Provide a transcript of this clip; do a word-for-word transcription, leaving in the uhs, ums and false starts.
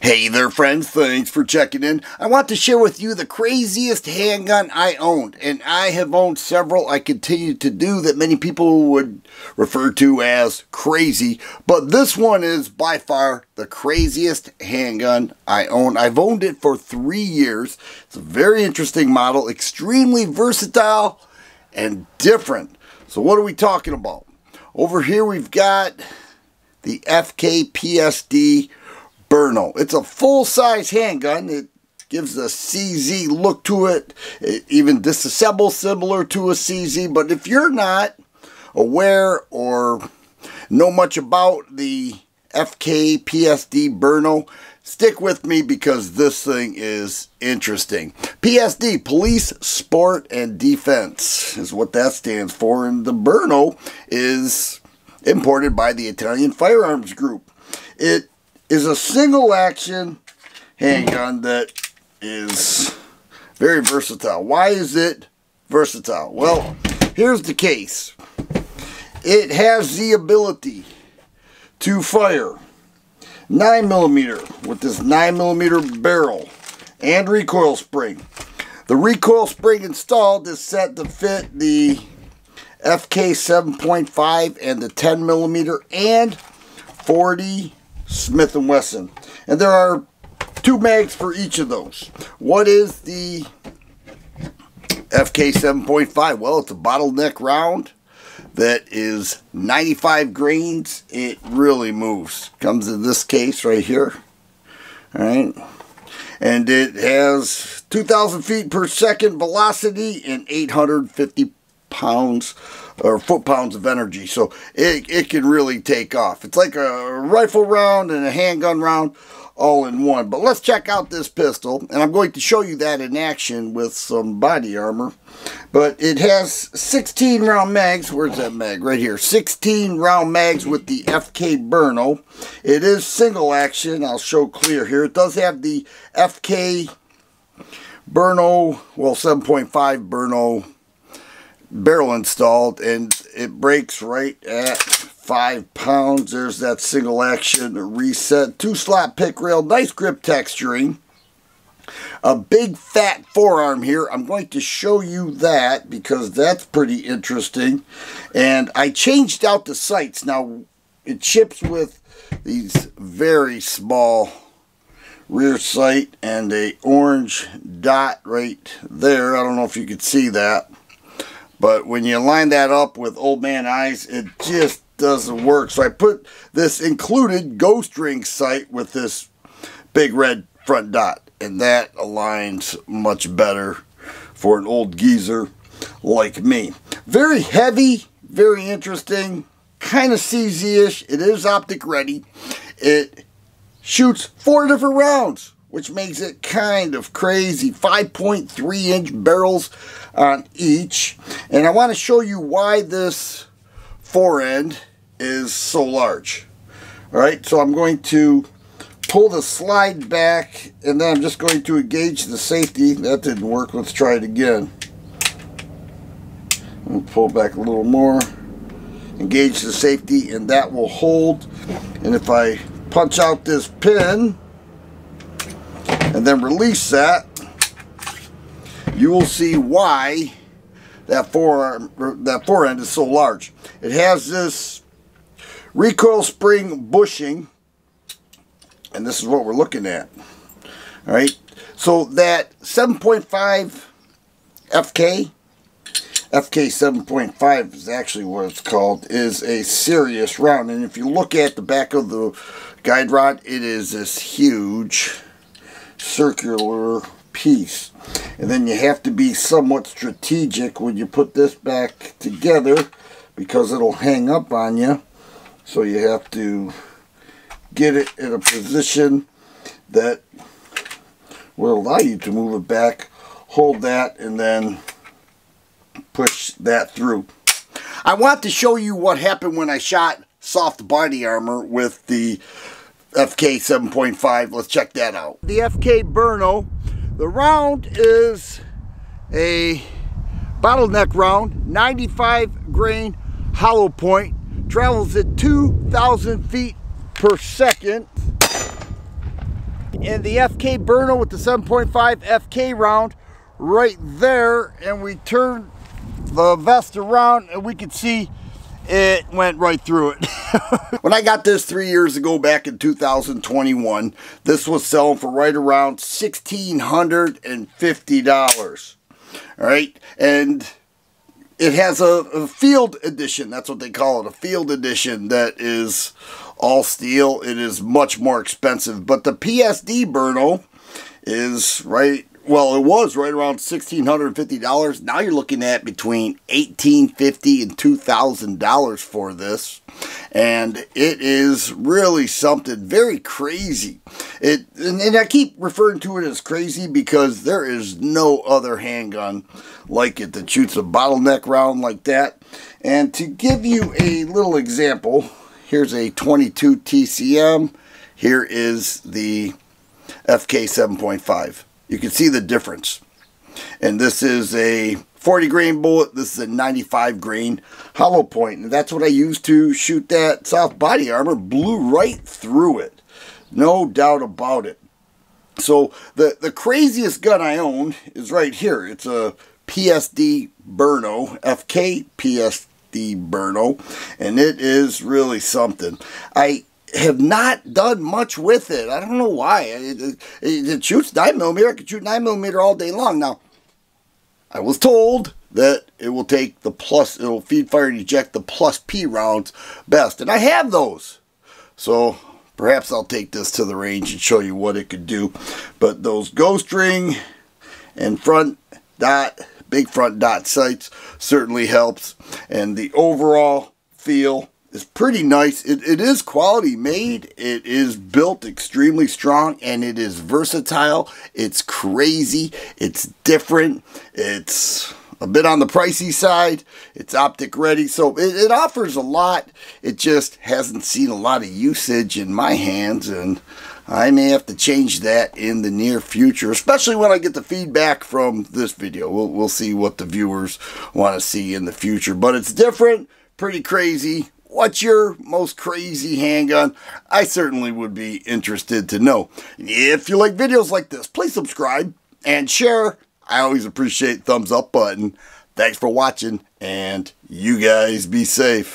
Hey there friends, thanks for checking in. I want to share with you the craziest handgun I owned, and I have owned several I continue to do that many people would refer to as crazy, but this one is by far the craziest handgun I own. I've owned it for three years. It's a very interesting model, extremely versatile and different. So what are we talking about? Over here we've got the F K P S D Brno. It's a full-size handgun. It gives a C Z look to it. It even disassembles similar to a C Z, but if you're not aware or know much about the F K P S D Brno, stick with me because this thing is interesting. P S D, Police, Sport, and Defense is what that stands for, and the Brno is imported by the Italian Firearms Group. It is a single-action handgun that is very versatile. Why is it versatile? Well, here's the case. It has the ability to fire nine millimeter with this nine millimeter barrel and recoil spring. The recoil spring installed is set to fit the F K seven point five and the ten millimeter and forty Smith and Wesson, and there are two mags for each of those. What is the F K seven point five? Well, it's a bottleneck round that is ninety-five grains. It really moves. Comes in this case right here. All right, and it has two thousand feet per second velocity and eight hundred fifty pounds or foot-pounds of energy, so it, it can really take off. It's like a rifle round and a handgun round all in one. But let's check out this pistol, and I'm going to show you that in action with some body armor. But it has sixteen round mags. Where's that mag? Right here. sixteen round mags with the F K Brno. It is single action. I'll show clear here. It does have the F K Brno, well, seven point five Brno barrel installed, and it breaks right at five pounds. There's that single action reset, two slot pick rail, nice grip texturing, a big fat forearm here. I'm going to show you that because that's pretty interesting. And I changed out the sights. Now it ships with these very small rear sight and a orange dot right there. I don't know if you could see that, but when you line that up with old man eyes, it just doesn't work. So I put this included ghost ring sight with this big red front dot, and that aligns much better for an old geezer like me. Very heavy, very interesting, kind of C Z-ish. It is optic ready. It shoots four different rounds, which makes it kind of crazy. five point three inch barrels on each. And I want to show you why this forend is so large. Alright, so I'm going to pull the slide back, and then I'm just going to engage the safety. That didn't work. Let's try it again. I'll pull back a little more. Engage the safety, and that will hold. And if I punch out this pin and then release that, you will see why that forearm, that forend is so large. It has this recoil spring bushing, and this is what we're looking at. All right, so that seven point five F K, F K seven point five is actually what it's called, is a serious round. And if you look at the back of the guide rod, it is this huge circular piece, and then you have to be somewhat strategic when you put this back together because it'll hang up on you. So you have to get it in a position that will allow you to move it back, hold that, and then push that through. I want to show you what happened when I shot soft body armor with the F K seven point five. Let's check that out. The F K Brno, the round is a bottleneck round, ninety-five grain hollow point, travels at two thousand feet per second. and the F K Brno with the seven point five F K round right there, and we turned the vest around and we could see it went right through it. When I got this three years ago back in two thousand twenty-one, this was selling for right around one thousand six hundred fifty dollars. All right, and it has a, a field edition. That's what they call it, a field edition that is all steel. It is much more expensive, but the P S D Brno is right, well, it was right around one thousand six hundred fifty dollars. Now you're looking at between one thousand eight hundred fifty dollars and two thousand dollars for this. And it is really something very crazy. It and, and I keep referring to it as crazy because there is no other handgun like it that shoots a bottleneck round like that. And to give you a little example, here's a twenty-two T C M. Here is the F K seven point five. You can see the difference. And this is a forty grain bullet. This is a ninety-five grain hollow point. And that's what I used to shoot that soft body armor. Blew right through it. No doubt about it. So the, the craziest gun I own is right here. It's a P S D Brno. F K P S D Brno. And it is really something. I... have not done much with it. I don't know why. It, it, it shoots nine millimeter. I could shoot nine millimeter all day long. Now, I was told that it will take the plus, it will feed, fire, and eject the plus P rounds best. And I have those. So, perhaps I'll take this to the range and show you what it could do. But those ghost ring and front dot, big front dot sights certainly helps. And the overall feel is pretty nice. It, it is quality made. It is built extremely strong, and it is versatile. It's crazy. It's different. It's a bit on the pricey side. It's optic ready. So it, it offers a lot. It just hasn't seen a lot of usage in my hands, and I may have to change that in the near future, especially when I get the feedback from this video. We'll, we'll see what the viewers want to see in the future. But it's different. Pretty crazy. What's your most crazy handgun? I certainly would be interested to know. If you like videos like this, please subscribe and share. I always appreciate the thumbs up button. Thanks for watching, and you guys be safe.